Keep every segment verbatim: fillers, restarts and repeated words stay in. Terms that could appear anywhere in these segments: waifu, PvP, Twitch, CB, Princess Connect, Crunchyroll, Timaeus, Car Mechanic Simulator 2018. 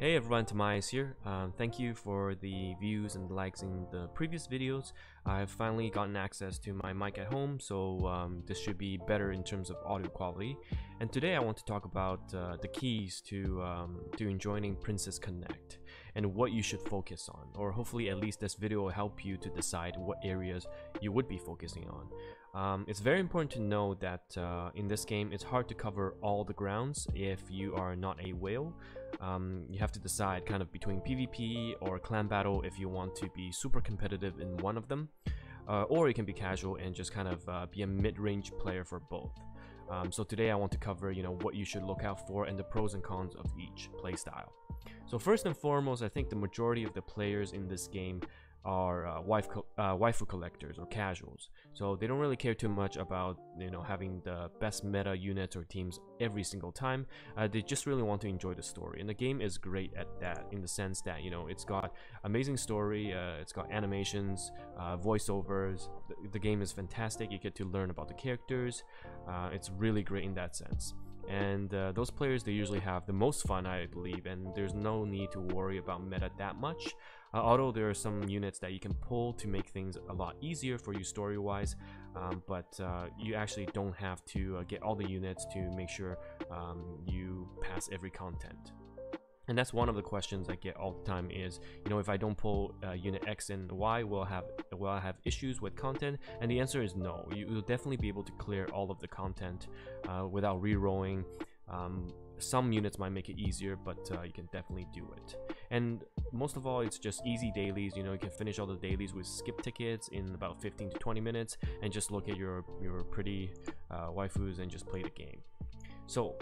Hey everyone, Timaeus here. Um, thank you for the views and likes in the previous videos. I've finally gotten access to my mic at home, so um, this should be better in terms of audio quality. And today I want to talk about uh, the keys to, um, to joining Princess Connect and what you should focus on, or hopefully at least this video will help you to decide what areas you would be focusing on. Um, it's very important to know that uh, in this game it's hard to cover all the grounds if you are not a whale. Um, you have to decide kind of between PvP or clan battle if you want to be super competitive in one of them, uh, or you can be casual and just kind of uh, be a mid-range player for both. Um, so today I want to cover, you know, what you should look out for and the pros and cons of each playstyle. So first and foremost, I think the majority of the players in this game are uh, wife co uh, waifu collectors or casuals, so they don't really care too much about, you know, having the best meta units or teams every single time. Uh, they just really want to enjoy the story, and the game is great at that, in the sense that, you know, it's got amazing story, uh, it's got animations, uh, voiceovers. The, the game is fantastic. You get to learn about the characters. Uh, it's really great in that sense. And uh, those players, they usually have the most fun, I believe, and there's no need to worry about meta that much. Uh, although there are some units that you can pull to make things a lot easier for you story-wise, um, but uh, you actually don't have to uh, get all the units to make sure um, you pass every content. And that's one of the questions I get all the time is, you know, if I don't pull uh, unit X and Y, will have will I have issues with content? And the answer is no. You will definitely be able to clear all of the content uh, without re-rolling. Um, some units might make it easier, but uh, you can definitely do it. And most of all, it's just easy dailies. You know, you can finish all the dailies with skip tickets in about fifteen to twenty minutes, and just look at your your pretty uh, waifus and just play the game. So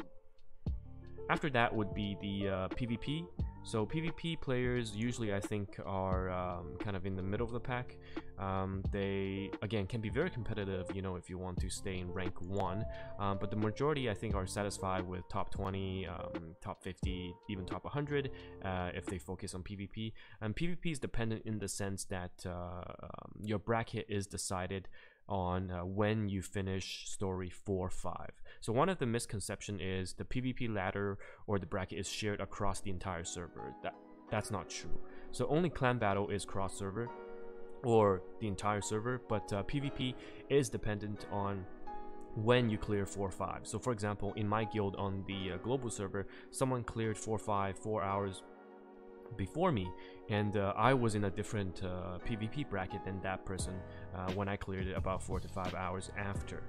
after that would be the uh, PvP. So PvP players usually, I think, are um, kind of in the middle of the pack. Um, they, again, can be very competitive, you know, if you want to stay in rank one. Um, but the majority, I think, are satisfied with top twenty, um, top fifty, even top one hundred uh, if they focus on PvP. And PvP is dependent in the sense that uh, um, your bracket is decided on uh, when you finish story four five. So one of the misconceptions is the PvP ladder or the bracket is shared across the entire server. That that's not true. So only clan battle is cross server or the entire server, but uh, PvP is dependent on when you clear four five. So for example, in my guild on the uh, global server, someone cleared four five four hours before me, and uh, I was in a different uh, PvP bracket than that person uh, when I cleared it about four to five hours after.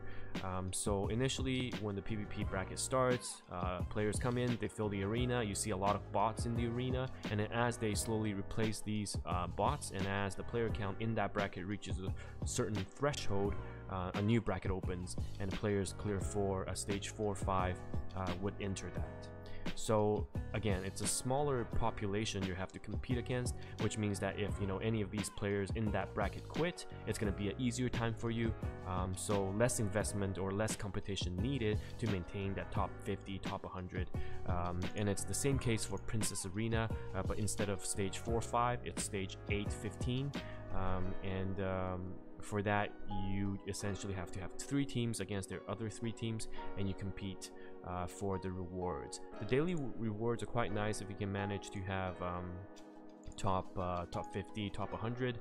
Um, so initially, when the PvP bracket starts, uh, players come in, they fill the arena, you see a lot of bots in the arena, and then as they slowly replace these uh, bots, and as the player count in that bracket reaches a certain threshold, uh, a new bracket opens and players clear for a stage four five uh, would enter that. So again, it's a smaller population you have to compete against, which means that if, you know, any of these players in that bracket quit, it's going to be an easier time for you. Um, so less investment or less competition needed to maintain that top fifty, top one hundred. Um, and it's the same case for Princess Arena, uh, but instead of stage four five, it's stage eight fifteen. Um, and um, for that, you essentially have to have three teams against their other three teams, and you compete Uh, for the rewards. The daily rewards are quite nice if you can manage to have um, top uh, top fifty, top one hundred,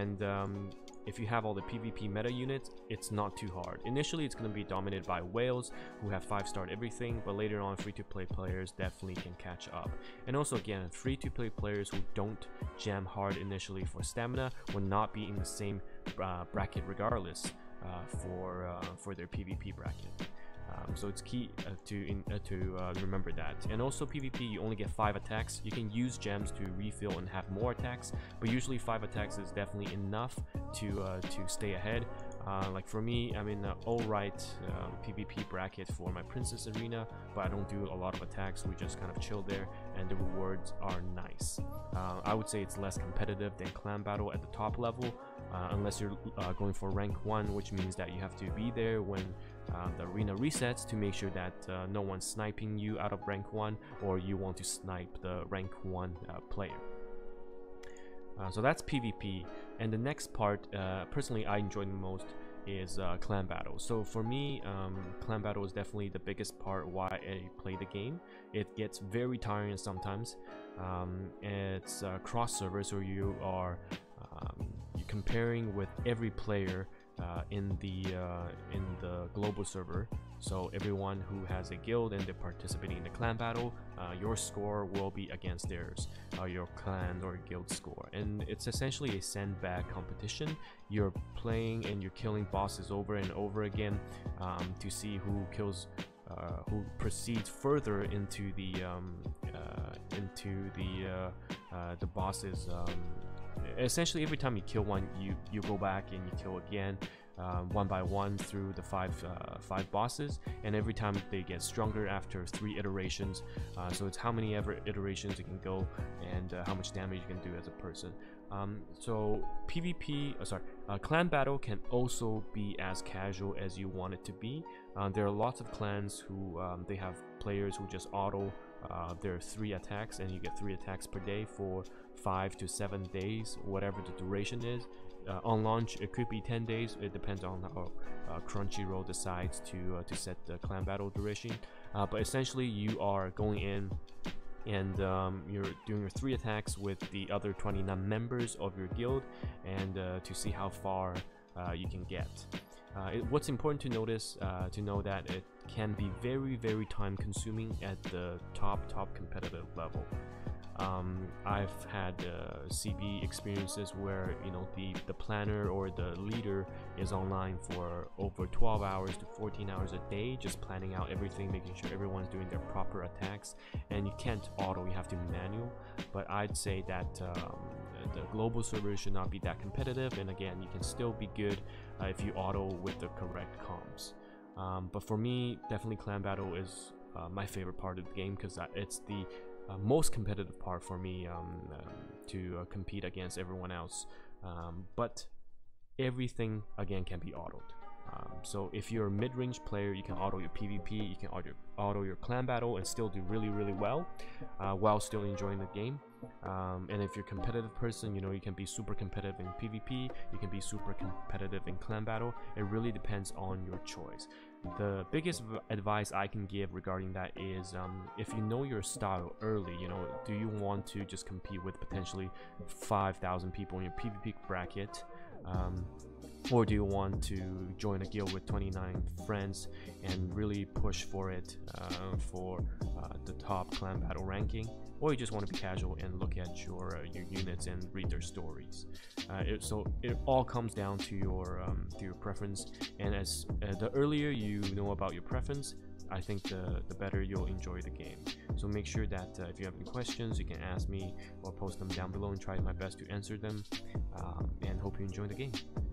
and um, if you have all the PvP meta units, it's not too hard. Initially, it's going to be dominated by whales who have five-starred everything, but later on, free-to-play players definitely can catch up. And also, again, free-to-play players who don't jam hard initially for stamina will not be in the same uh, bracket regardless uh, for uh, for their PvP bracket. Um, so it's key uh, to in, uh, to uh, remember that. And also PvP, you only get five attacks. You can use gems to refill and have more attacks, but usually five attacks is definitely enough to uh, to stay ahead. Uh, like for me, I'm in an alright uh, PvP bracket for my Princess Arena, but I don't do a lot of attacks. We just kind of chill there, and the rewards are nice. Uh, I would say it's less competitive than clan battle at the top level, uh, unless you're uh, going for rank one, which means that you have to be there when uh, the arena resets to make sure that uh, no one's sniping you out of rank one, or you want to snipe the rank one uh, player. Uh, so that's PvP, and the next part, uh, personally I enjoy the most, is uh, clan battle. So for me, um, clan battle is definitely the biggest part why I play the game. It gets very tiring sometimes. Um, it's uh, cross-server, so you are um, you're comparing with every player uh, in the uh, in the global server. So everyone who has a guild and they're participating in the clan battle, uh, your score will be against theirs, uh, your clan or guild score. And it's essentially a sandbag competition. You're playing and you're killing bosses over and over again um, to see who kills, uh, who proceeds further into the um, uh, into the uh, uh, the bosses. Um, essentially, every time you kill one, you you go back and you kill again. Um, one by one through the five uh, five bosses, and every time they get stronger after three iterations. Uh, so it's how many ever iterations you can go, and uh, how much damage you can do as a person. Um, so PvP, oh, sorry, uh, clan battle can also be as casual as you want it to be. Uh, there are lots of clans who um, they have players who just auto uh, their three attacks, and you get three attacks per day for five to seven days, whatever the duration is. Uh, on launch, it could be ten days. It depends on how uh, Crunchyroll decides to uh, to set the clan battle duration. Uh, but essentially, you are going in and um, you're doing your three attacks with the other twenty-nine members of your guild, and uh, to see how far uh, you can get. Uh, it, what's important to notice, uh, to know that it can be very, very time-consuming at the top, top competitive level. Um, I've had uh, C B experiences where, you know, the, the planner or the leader is online for over twelve hours to fourteen hours a day, just planning out everything, making sure everyone's doing their proper attacks. And you can't auto, you have to manual. But I'd say that um, the global server should not be that competitive. And again, you can still be good uh, if you auto with the correct comms. Um, but for me, definitely clan battle is uh, my favorite part of the game, because it's the Uh, most competitive part for me um, uh, to uh, compete against everyone else. Um, but everything again can be autoed. Um, so if you're a mid-range player, you can auto your PvP, you can auto, auto your clan battle and still do really, really well uh, while still enjoying the game. Um, and if you're a competitive person, you know, you can be super competitive in PvP, you can be super competitive in clan battle. It really depends on your choice. The biggest advice I can give regarding that is um, if you know your style early, you know, do you want to just compete with potentially five thousand people in your PvP bracket? Um, or do you want to join a guild with twenty-nine friends and really push for it uh, for uh, the top clan battle ranking? Or you just want to be casual and look at your uh, your units and read their stories. Uh, it, so it all comes down to your um, to your preference, and as uh, the earlier you know about your preference, I think the, the better you'll enjoy the game. So make sure that uh, if you have any questions, you can ask me or post them down below, and try my best to answer them. Um, and hope you enjoy the game.